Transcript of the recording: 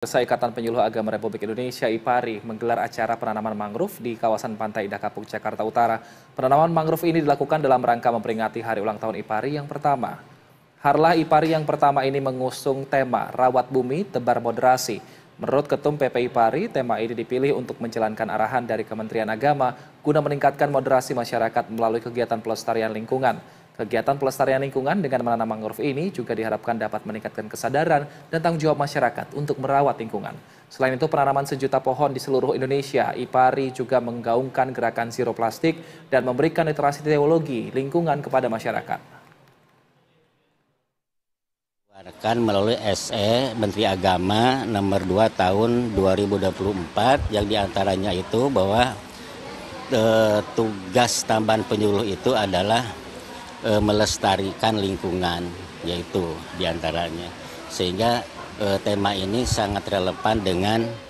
Ikatan Penyuluh Agama Republik Indonesia (IPARI) menggelar acara penanaman mangrove di kawasan pantai Indah Kapuk, Jakarta Utara. Penanaman mangrove ini dilakukan dalam rangka memperingati hari ulang tahun IPARI yang pertama. Harlah IPARI yang pertama ini mengusung tema Rawat Bumi, Tebar Moderasi. Menurut Ketum PP IPARI, tema ini dipilih untuk menjalankan arahan dari Kementerian Agama guna meningkatkan moderasi masyarakat melalui kegiatan pelestarian lingkungan. Kegiatan pelestarian lingkungan dengan menanam mangrove ini juga diharapkan dapat meningkatkan kesadaran dan tanggung jawab masyarakat untuk merawat lingkungan. Selain itu, penanaman sejuta pohon di seluruh Indonesia, IPARI juga menggaungkan gerakan zero plastik dan memberikan literasi teologi lingkungan kepada masyarakat. Diarahkan melalui SE Menteri Agama nomor 2 tahun 2024 yang diantaranya itu bahwa tugas tambahan penyuluh itu adalah melestarikan lingkungan, yaitu diantaranya, sehingga tema ini sangat relevan dengan